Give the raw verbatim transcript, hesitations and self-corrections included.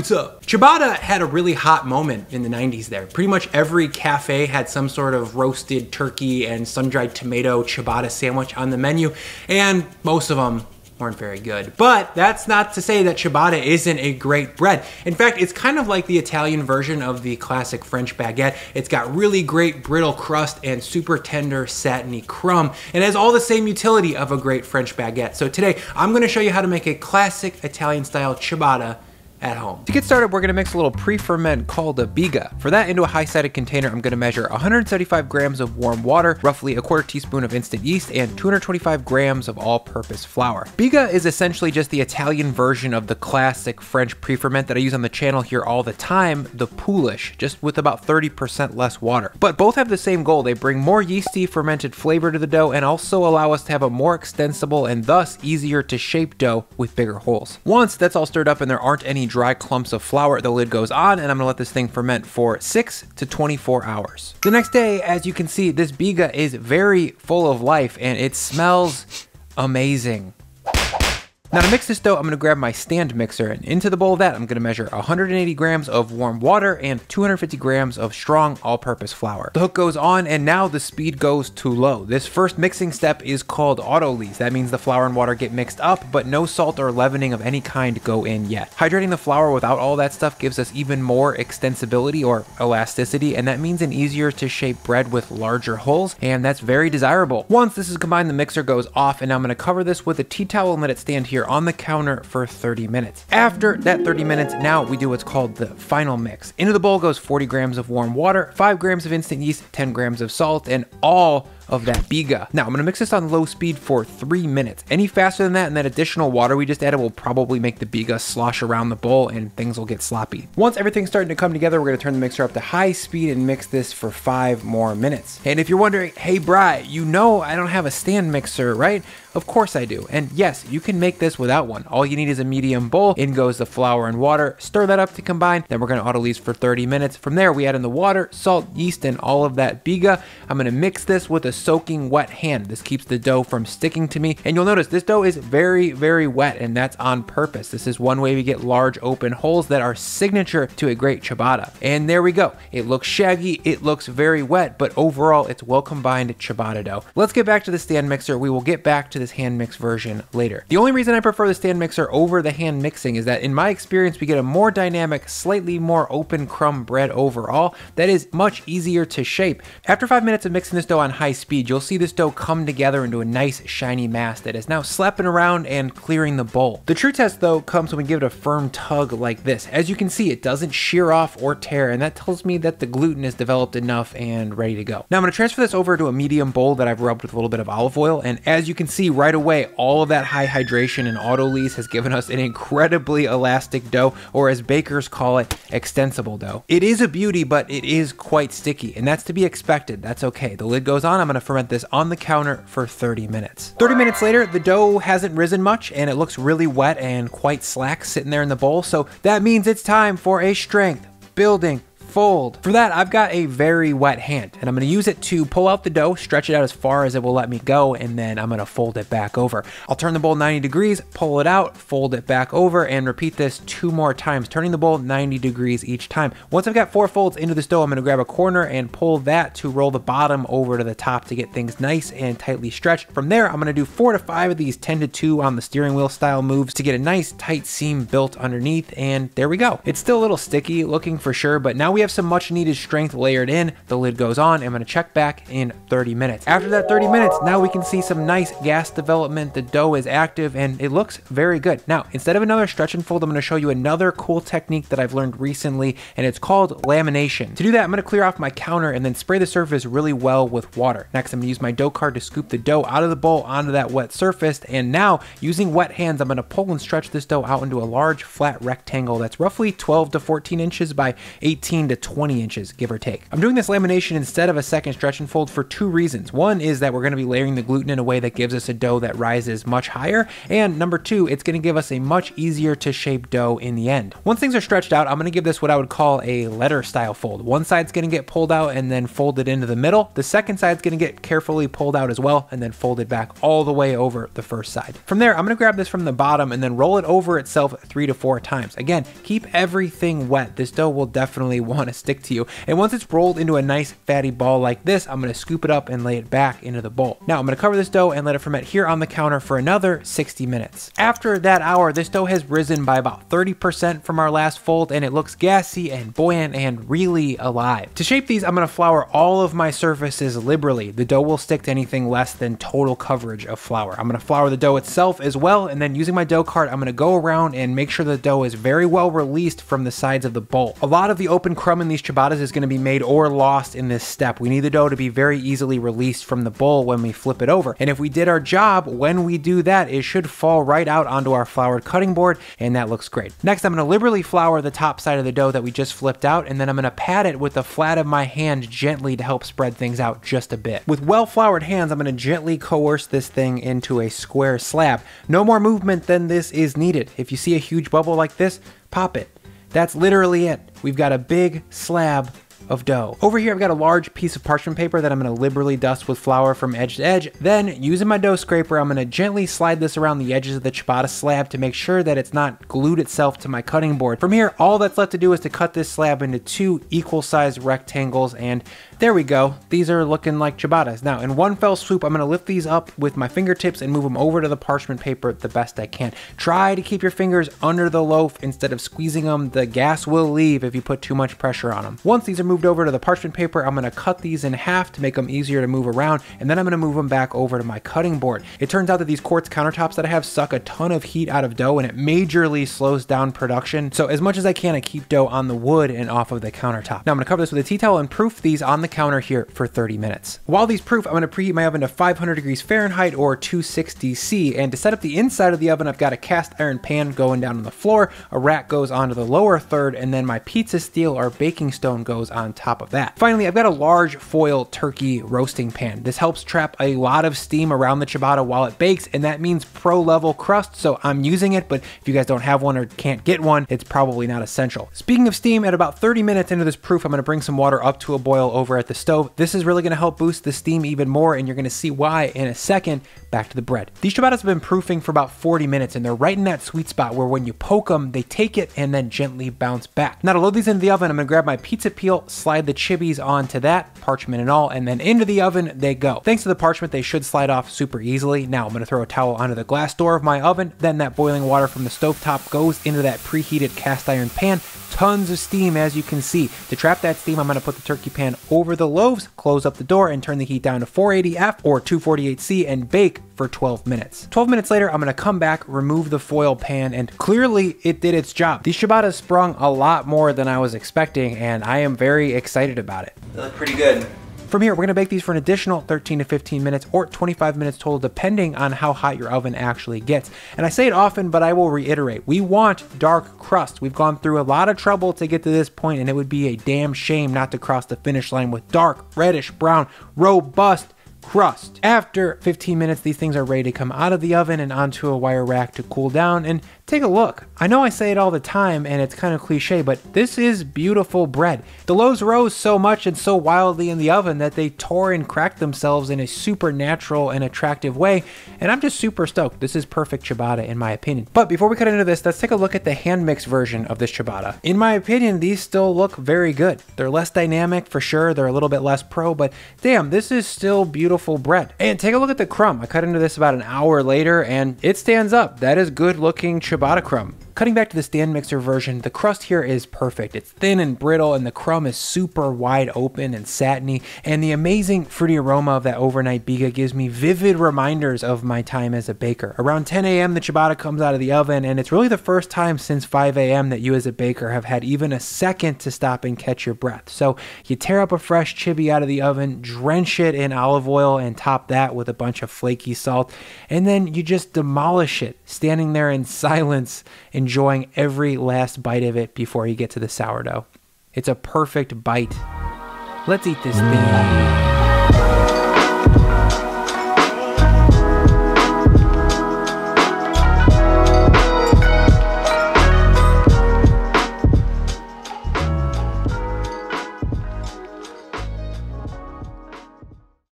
what's up? Ciabatta had a really hot moment in the nineties there. Pretty much every cafe had some sort of roasted turkey and sun-dried tomato ciabatta sandwich on the menu, and most of them weren't very good. But that's not to say that ciabatta isn't a great bread. In fact, it's kind of like the Italian version of the classic French baguette. It's got really great brittle crust and super tender satiny crumb, and has all the same utility of a great French baguette. So today, I'm gonna show you how to make a classic Italian style ciabatta at home. To get started, we're gonna mix a little pre-ferment called a biga. For that, into a high-sided container, I'm gonna measure one hundred seventy-five grams of warm water, roughly a quarter teaspoon of instant yeast, and two hundred twenty-five grams of all-purpose flour. Biga is essentially just the Italian version of the classic French pre-ferment that I use on the channel here all the time, the Polish, just with about thirty percent less water. But both have the same goal. They bring more yeasty, fermented flavor to the dough and also allow us to have a more extensible and thus easier to shape dough with bigger holes. Once that's all stirred up and there aren't any dry clumps of flour, the lid goes on, and I'm gonna let this thing ferment for six to twenty-four hours. The next day, as you can see, this biga is very full of life and it smells amazing. Now to mix this dough, I'm gonna grab my stand mixer, and into the bowl of that, I'm gonna measure one hundred eighty grams of warm water and two hundred fifty grams of strong all-purpose flour. The hook goes on, and now the speed goes to low. This first mixing step is called autolyse. That means the flour and water get mixed up, but no salt or leavening of any kind go in yet. Hydrating the flour without all that stuff gives us even more extensibility or elasticity, and that means an easier to shape bread with larger holes, and that's very desirable. Once this is combined, the mixer goes off, and I'm gonna cover this with a tea towel and let it stand here on the counter for thirty minutes. After that thirty minutes, now we do what's called the final mix. Into the bowl goes forty grams of warm water, five grams of instant yeast, ten grams of salt, and all of that biga. Now I'm gonna mix this on low speed for three minutes. Any faster than that, and that additional water we just added will probably make the biga slosh around the bowl and things will get sloppy. Once everything's starting to come together, we're gonna turn the mixer up to high speed and mix this for five more minutes. And if you're wondering, hey Bri, you know I don't have a stand mixer, right? Of course I do. And yes, you can make this without one. All you need is a medium bowl. In goes the flour and water. Stir that up to combine. Then we're gonna autolyse for thirty minutes. From there, we add in the water, salt, yeast, and all of that biga. I'm gonna mix this with a soaking wet hand. This keeps the dough from sticking to me. And you'll notice this dough is very, very wet, and that's on purpose. This is one way we get large open holes that are signature to a great ciabatta. And there we go. It looks shaggy, it looks very wet, but overall it's well combined ciabatta dough. Let's get back to the stand mixer. We will get back to this hand mix version later. The only reason I prefer the stand mixer over the hand mixing is that in my experience, we get a more dynamic, slightly more open crumb bread overall that is much easier to shape. After five minutes of mixing this dough on high speed, you'll see this dough come together into a nice shiny mass that is now slapping around and clearing the bowl. The true test though comes when we give it a firm tug like this. As you can see, it doesn't shear off or tear, and that tells me that the gluten is developed enough and ready to go. Now I'm gonna transfer this over to a medium bowl that I've rubbed with a little bit of olive oil, and as you can see right away, all of that high hydration and autolyse has given us an incredibly elastic dough, or as bakers call it, extensible dough. It is a beauty, but it is quite sticky, and that's to be expected. That's okay. The lid goes on. I'm gonna ferment this on the counter for thirty minutes. thirty minutes later, the dough hasn't risen much and it looks really wet and quite slack sitting there in the bowl. So that means it's time for a strength building fold. For that, I've got a very wet hand, and I'm gonna use it to pull out the dough, stretch it out as far as it will let me go, and then I'm gonna fold it back over. I'll turn the bowl ninety degrees, pull it out, fold it back over, and repeat this two more times, turning the bowl ninety degrees each time. Once I've got four folds into this dough, I'm gonna grab a corner and pull that to roll the bottom over to the top to get things nice and tightly stretched. From there, I'm gonna do four to five of these ten to two on the steering wheel style moves to get a nice tight seam built underneath, and there we go. It's still a little sticky looking for sure, but now we have some much needed strength layered in. The lid goes on. I'm gonna check back in thirty minutes. After that thirty minutes, now we can see some nice gas development. The dough is active and it looks very good. Now, instead of another stretch and fold, I'm gonna show you another cool technique that I've learned recently, and it's called lamination. To do that, I'm gonna clear off my counter and then spray the surface really well with water. Next, I'm gonna use my dough card to scoop the dough out of the bowl onto that wet surface. And now, using wet hands, I'm gonna pull and stretch this dough out into a large flat rectangle that's roughly twelve to fourteen inches by 18 to twenty inches, give or take. I'm doing this lamination instead of a second stretch and fold for two reasons. One is that we're going to be layering the gluten in a way that gives us a dough that rises much higher, and number two, it's going to give us a much easier to shape dough in the end. Once things are stretched out, I'm going to give this what I would call a letter style fold. One side's going to get pulled out and then folded into the middle. The second side's going to get carefully pulled out as well and then folded back all the way over the first side. From there, I'm going to grab this from the bottom and then roll it over itself three to four times. Again, keep everything wet. This dough will definitely want to stick to you. And once it's rolled into a nice fatty ball like this, I'm going to scoop it up and lay it back into the bowl. Now I'm going to cover this dough and let it ferment here on the counter for another sixty minutes. After that hour, this dough has risen by about thirty percent from our last fold, and it looks gassy and buoyant and really alive. To shape these, I'm going to flour all of my surfaces liberally. The dough will stick to anything less than total coverage of flour. I'm going to flour the dough itself as well, and then using my dough cart, I'm going to go around and make sure the dough is very well released from the sides of the bowl. A lot of the open crumb in these ciabattas is going to be made or lost in this step. We need the dough to be very easily released from the bowl when we flip it over, and if we did our job when we do that, it should fall right out onto our floured cutting board, and that looks great. Next, I'm going to liberally flour the top side of the dough that we just flipped out, and then I'm going to pat it with the flat of my hand gently to help spread things out just a bit. With well-floured hands, I'm going to gently coerce this thing into a square slab. No more movement than this is needed. If you see a huge bubble like this, pop it. That's literally it. We've got a big slab of dough. Over here, I've got a large piece of parchment paper that I'm going to liberally dust with flour from edge to edge. Then, using my dough scraper, I'm going to gently slide this around the edges of the ciabatta slab to make sure that it's not glued itself to my cutting board. From here, all that's left to do is to cut this slab into two equal-sized rectangles, and there we go. These are looking like ciabattas. Now, in one fell swoop, I'm going to lift these up with my fingertips and move them over to the parchment paper the best I can. Try to keep your fingers under the loaf instead of squeezing them. The gas will leave if you put too much pressure on them. Once these are moved over to the parchment paper, I'm going to cut these in half to make them easier to move around, and then I'm going to move them back over to my cutting board. It turns out that these quartz countertops that I have suck a ton of heat out of dough, and it majorly slows down production. So as much as I can, I keep dough on the wood and off of the countertop. Now I'm going to cover this with a tea towel and proof these on the counter here for thirty minutes. While these proof, I'm going to preheat my oven to five hundred degrees Fahrenheit or two sixty C, and to set up the inside of the oven, I've got a cast iron pan going down on the floor, a rack goes onto the lower third, and then my pizza steel or baking stone goes on on top of that. Finally, I've got a large foil turkey roasting pan. This helps trap a lot of steam around the ciabatta while it bakes, and that means pro level crust, so I'm using it, but if you guys don't have one or can't get one, it's probably not essential. Speaking of steam, at about thirty minutes into this proof, I'm going to bring some water up to a boil over at the stove. This is really going to help boost the steam even more, and you're going to see why in a second. Back to the bread. These ciabattas have been proofing for about forty minutes, and they're right in that sweet spot where when you poke them, they take it and then gently bounce back. Now to load these into the oven, I'm going to grab my pizza peel, slide the chibis onto that, parchment and all, and then into the oven they go. Thanks to the parchment, they should slide off super easily. Now I'm going to throw a towel onto the glass door of my oven, then that boiling water from the stovetop goes into that preheated cast iron pan. Tons of steam, as you can see. To trap that steam, I'm going to put the turkey pan over the loaves, close up the door, and turn the heat down to four eighty F or two forty-eight C and bake for twelve minutes. twelve minutes later, I'm going to come back, remove the foil pan, and clearly it did its job. These ciabattas sprung a lot more than I was expecting, and I am very excited about it. They look pretty good. From here, we're going to bake these for an additional thirteen to fifteen minutes or twenty-five minutes total, depending on how hot your oven actually gets. And I say it often, but I will reiterate, we want dark crust. We've gone through a lot of trouble to get to this point, and it would be a damn shame not to cross the finish line with dark, reddish, brown, robust crust. After fifteen minutes, these things are ready to come out of the oven and onto a wire rack to cool down. And take a look. I know I say it all the time and it's kind of cliche, but this is beautiful bread. The loaves rose so much and so wildly in the oven that they tore and cracked themselves in a supernatural and attractive way, and I'm just super stoked. This is perfect ciabatta in my opinion. But before we cut into this, let's take a look at the hand mixed version of this ciabatta. In my opinion, these still look very good. They're less dynamic for sure, they're a little bit less pro, but damn, this is still beautiful bread. And take a look at the crumb. I cut into this about an hour later and it stands up. That is good looking ciabatta ciabatta crumb. Cutting back to the stand mixer version, the crust here is perfect. It's thin and brittle, and the crumb is super wide open and satiny, and the amazing fruity aroma of that overnight biga gives me vivid reminders of my time as a baker. Around ten A M the ciabatta comes out of the oven, and it's really the first time since five A M that you as a baker have had even a second to stop and catch your breath. So you tear up a fresh chibi out of the oven, drench it in olive oil, and top that with a bunch of flaky salt, and then you just demolish it, standing there in silence, enjoying every last bite of it before you get to the sourdough. It's a perfect bite. Let's eat this thing.